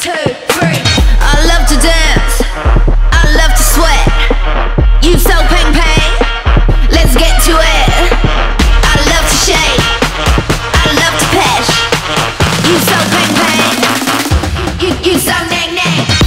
1, 2, 3. I love to dance, I love to sweat. You so peng peng, let's get to it. I love to shake, I love to pesh. You so peng peng, you so nang nang.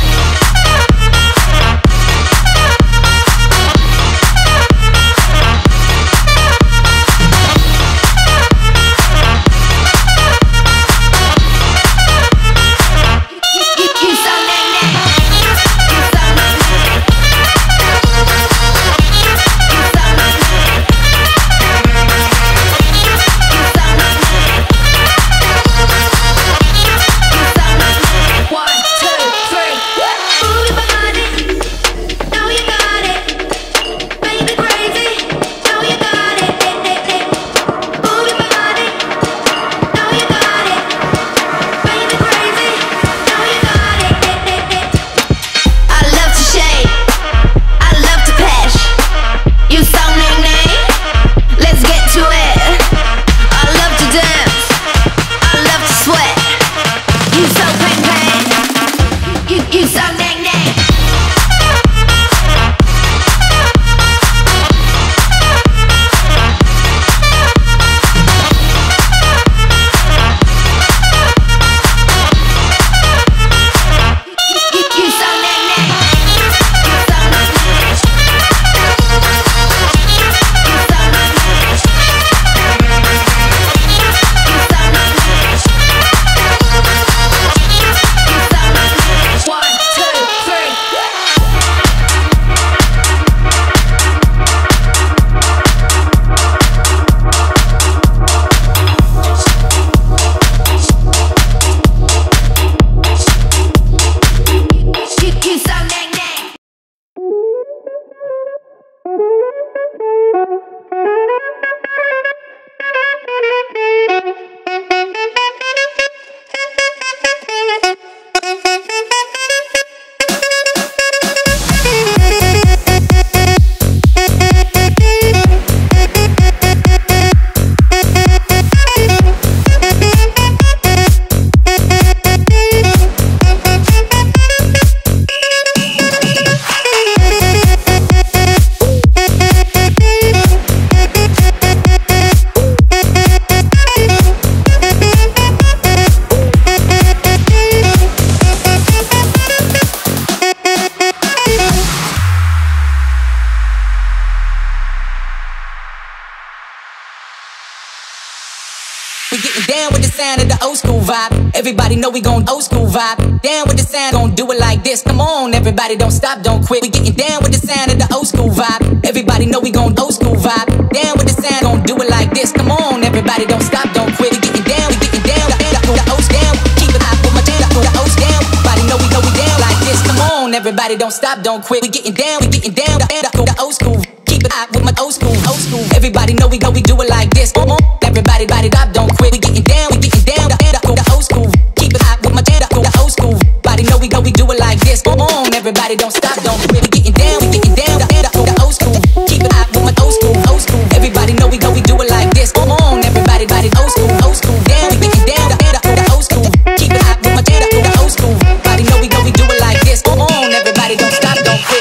Everybody know we gon' old school vibe. Down with the sound, gon' do it like this. Come on, everybody, don't stop, don't quit. We getting down with the sound of the old school vibe. Everybody know we gon' old school vibe. Down with the sound, gon' do it like this. Come on, everybody, don't stop, don't quit. We getting down, the old down. Keep it high, put my down, the old down. Everybody know we down like this. Come on, everybody, don't stop, don't quit. We getting down, the old school. Keep it high with my old school, old school. Everybody know we go, we do it like this. Everybody, body up, don't quit. We getting down, the old school. Keep it hot with my dad, the old school. Body know we go, we do it like this. Come on, everybody, don't stop, don't quit. We getting down, the old school. Keep it hot with my old school, old school. Everybody know we go, we do it like this. Come on, everybody, body old school, old school. Down, we getting down, the old school. Keep it hot with my dad, the old school. Body know we go, we do it like this. Come on, everybody, don't stop, don't quit.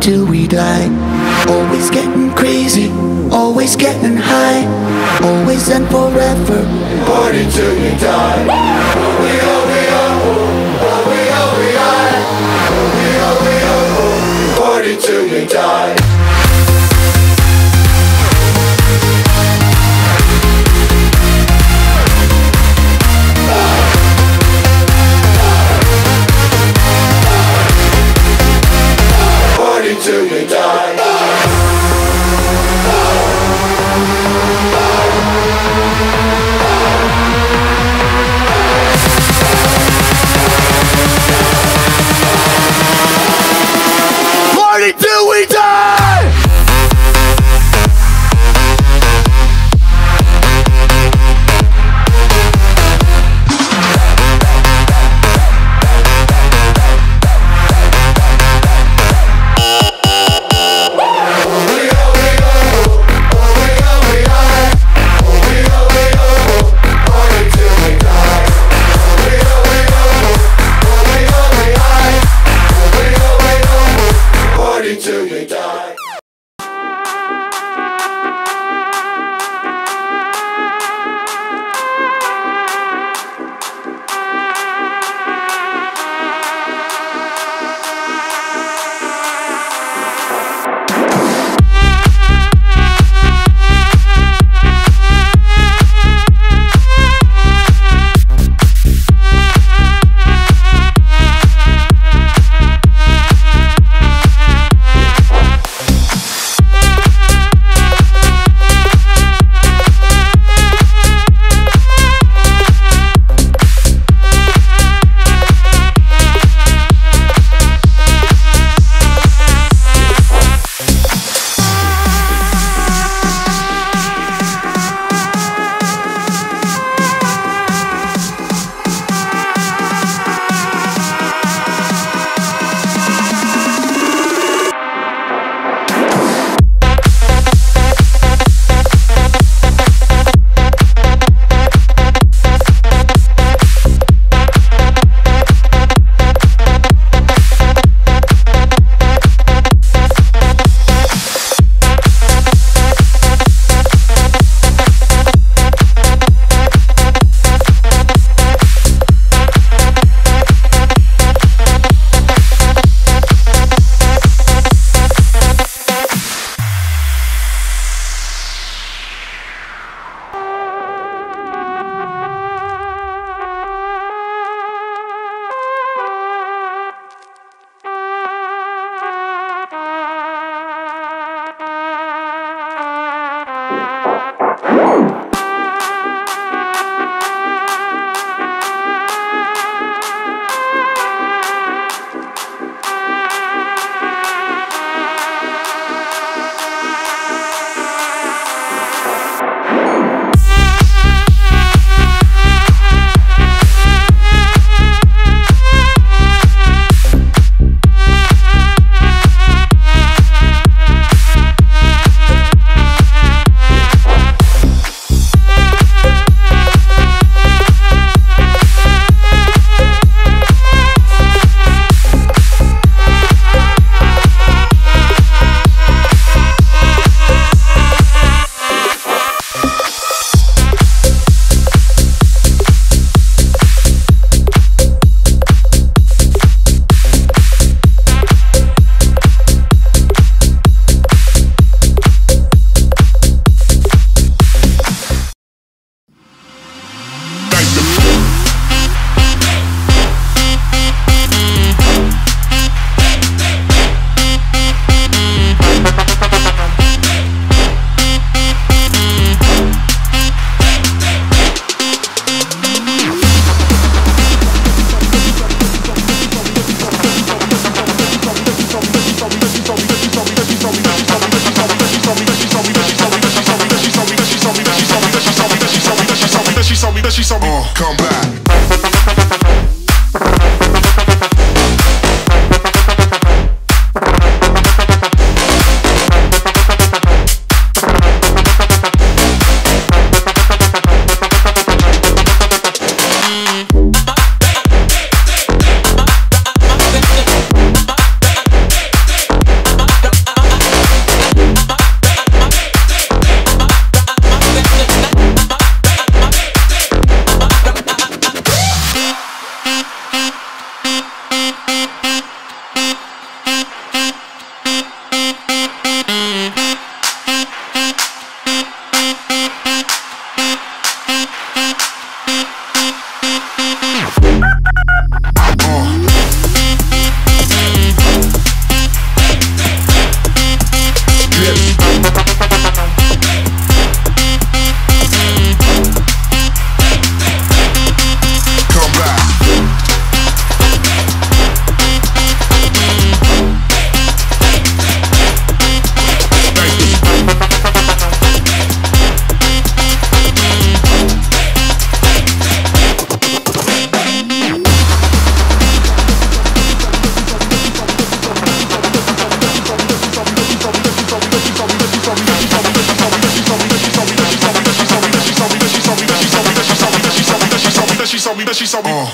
Till we die. Always getting crazy, always getting high, always and forever. Party till we die. Oh, we are. Party till we die. Till we die.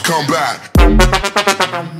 Come back. Come back. Come back.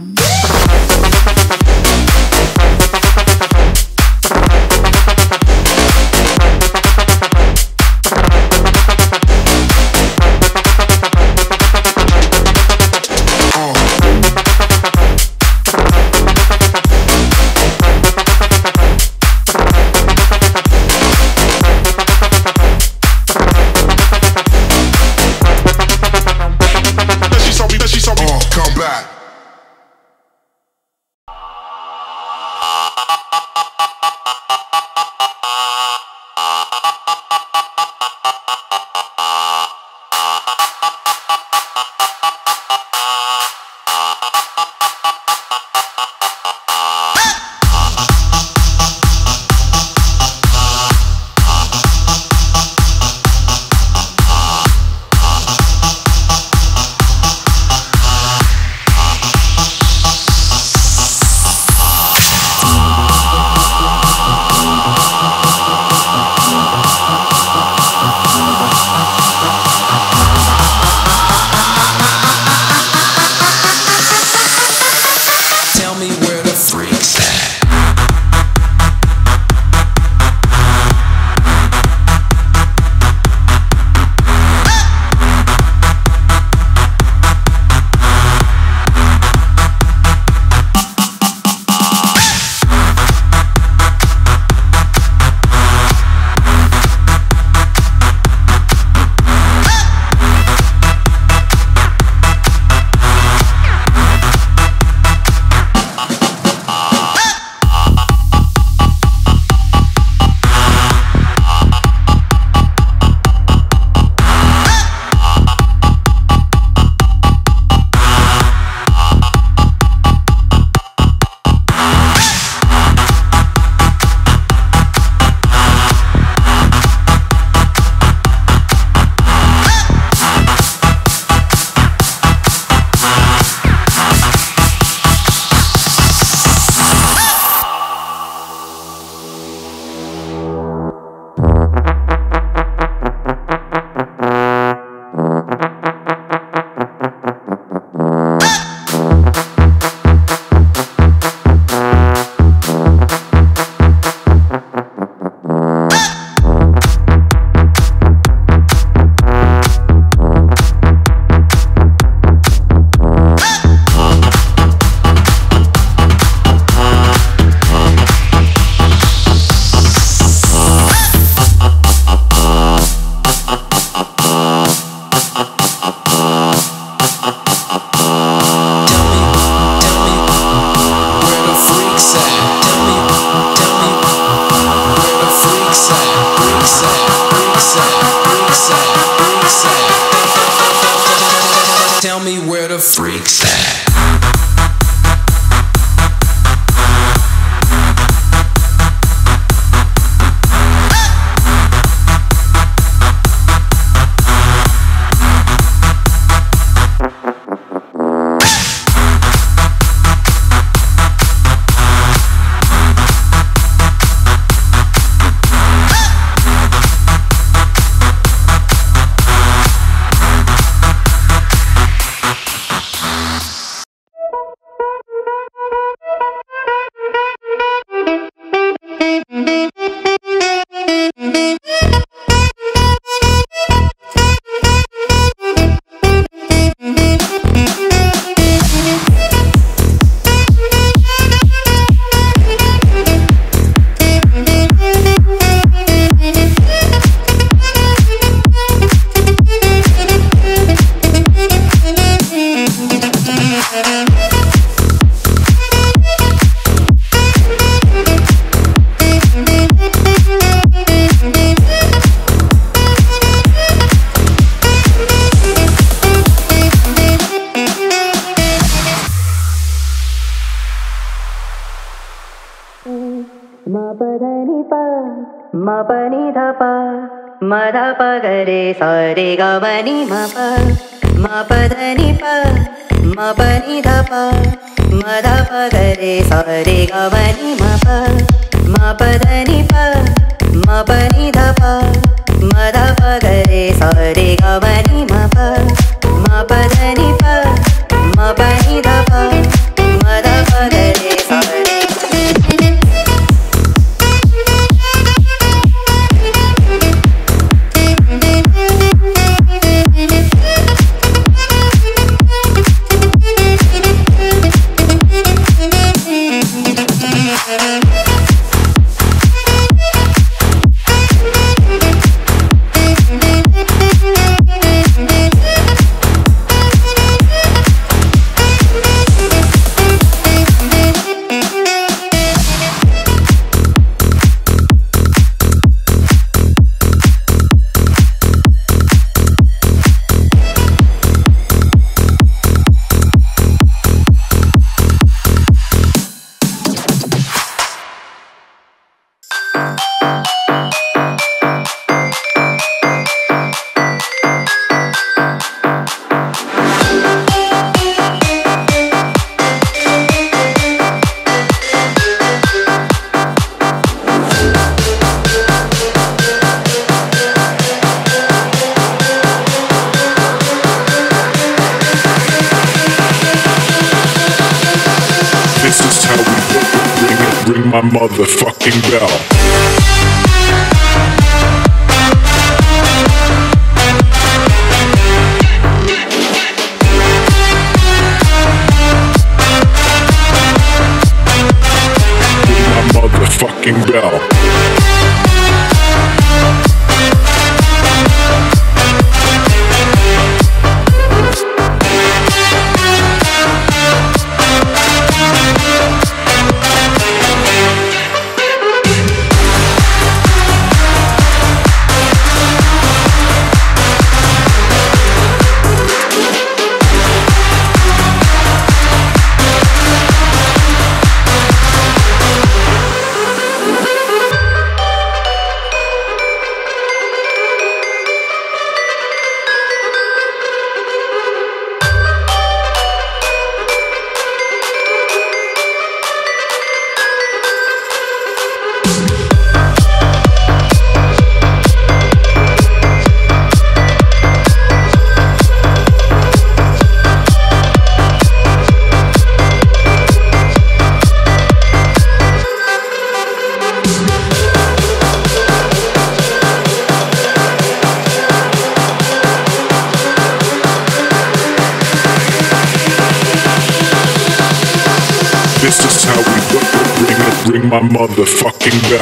the freaks at? Ma pa da ni pa, ma pa ni tha pa, ma tha pa ga re sa re ga ma ni ma pa. Ma pa da ni pa, ma pa ni tha pa, ma tha pa ga re sa re ga ma ni ma pa. Ma pa da ni pa, ma pa ni tha pa, ma tha pa ga re sa re ga ma ni ma pa. Ma pa da ni pa, ma pa ni tha pa, ma tha pa ga re sa re. This is how we ring my motherfucking bell. Ring my motherfucking bell. This is how we ring my motherfucking bell. Ring my motherfucking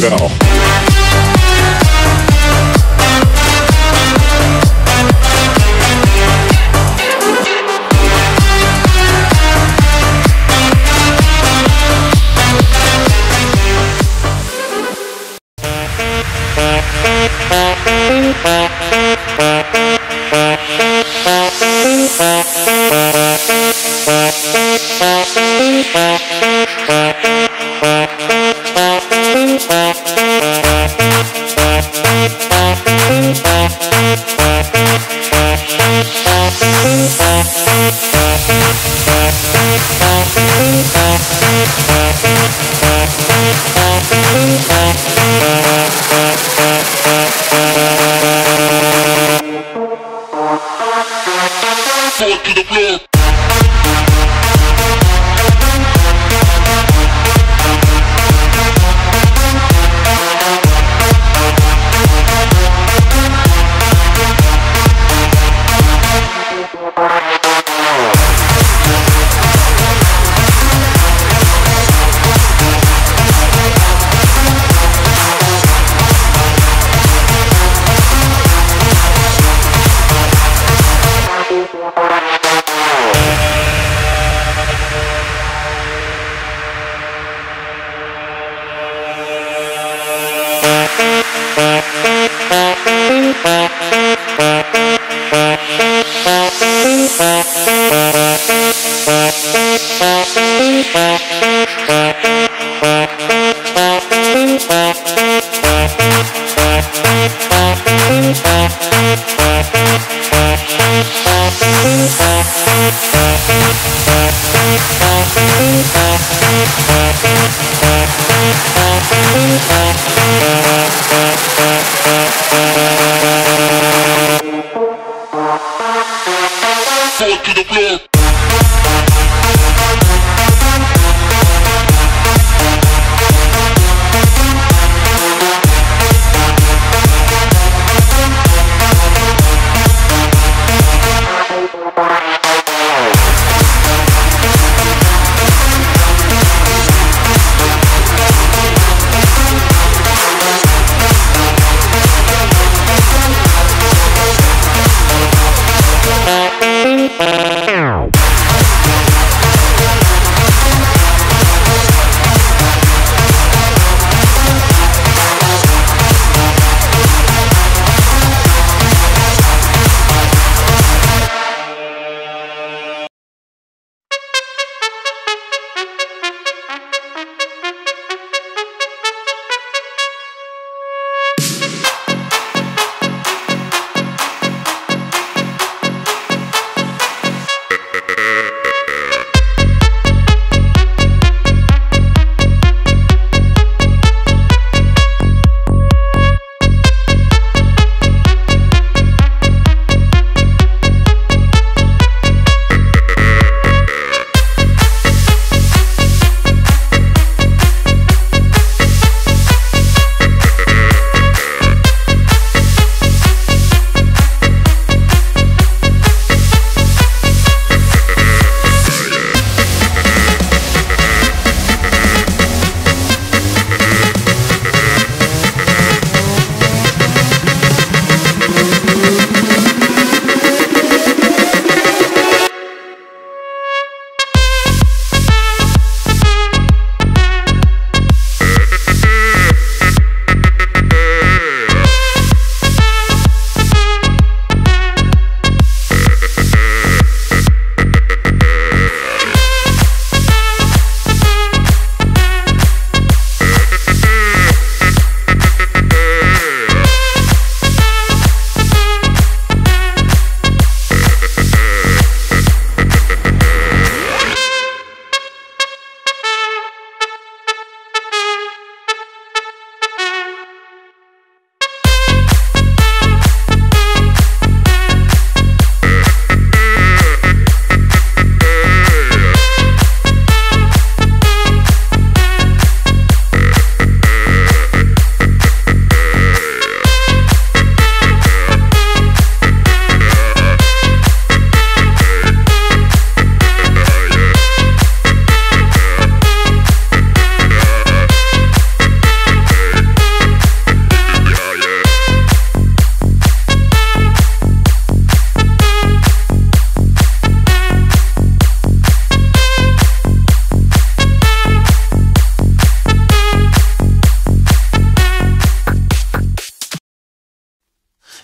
bell. Look.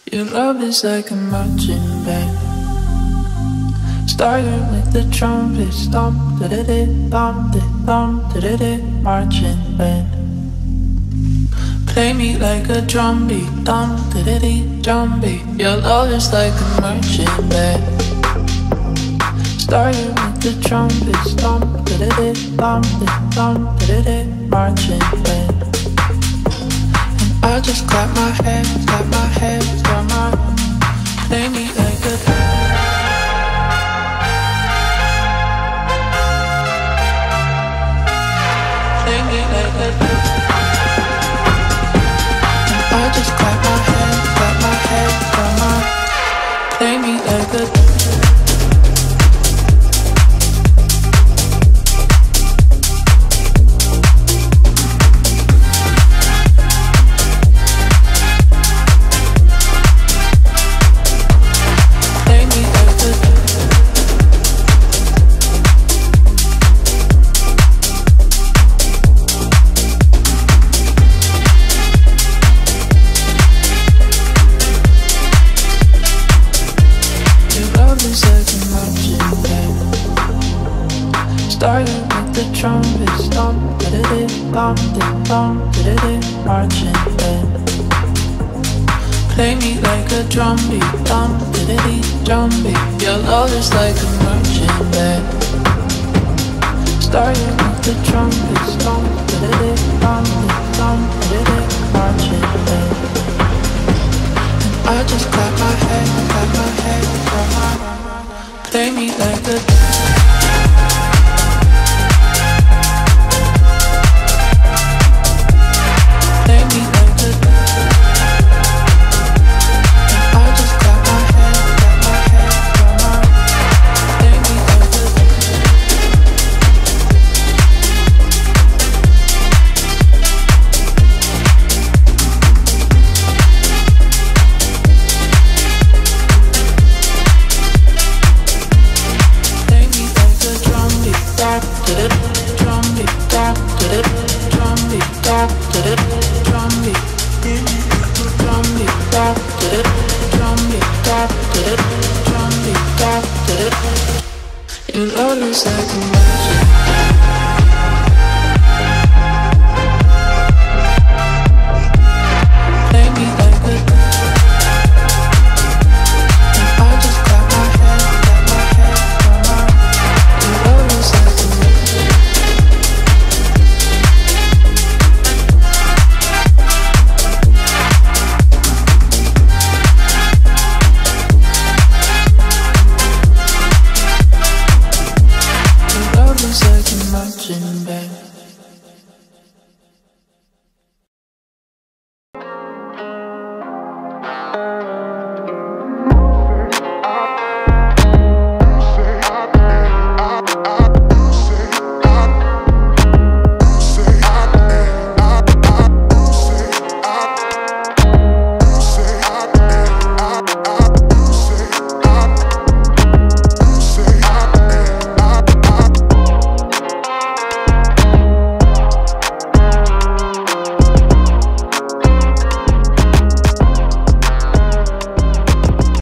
Your love is like a marching band, starting with the trumpets, thump, da da da, thump, da thump, da da da, marching band. Play me like a drumbeat, thump, da da da, drumbeat. Your love is like a marching band, starting with the trumpets, thump, da da da, thump, da thump, da da da, marching band. I just clap my hands, come on. Play me like a play me like a I just clap my hands, come on. Play me like a play me like a drumbeat, thump, da-da-dee, drumbeat. Your love is like a marching band, starting with the trumpets, thump, da-da-dee, thump, da-thump, da-da-dee, marching band. And I just clap my hands, clap my hands, clap my hands. stay me like the drum beat, drum beat, drum beat. You notice I can magic.